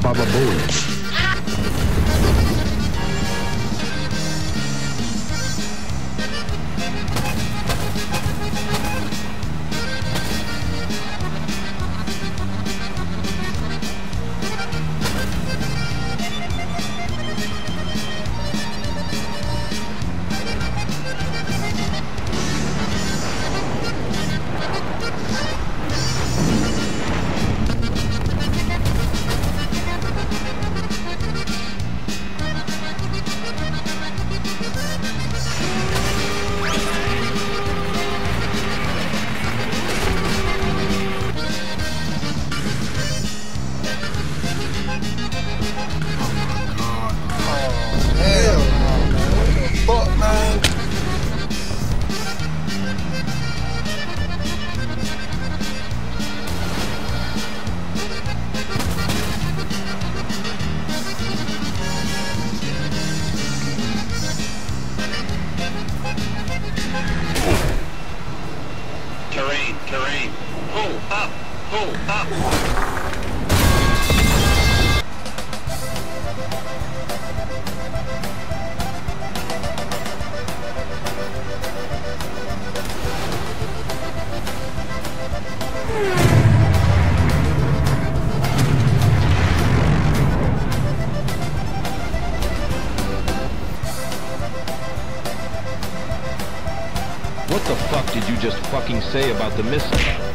Baba Boys. Terrain, pull up, What the fuck did you just fucking say about the missile?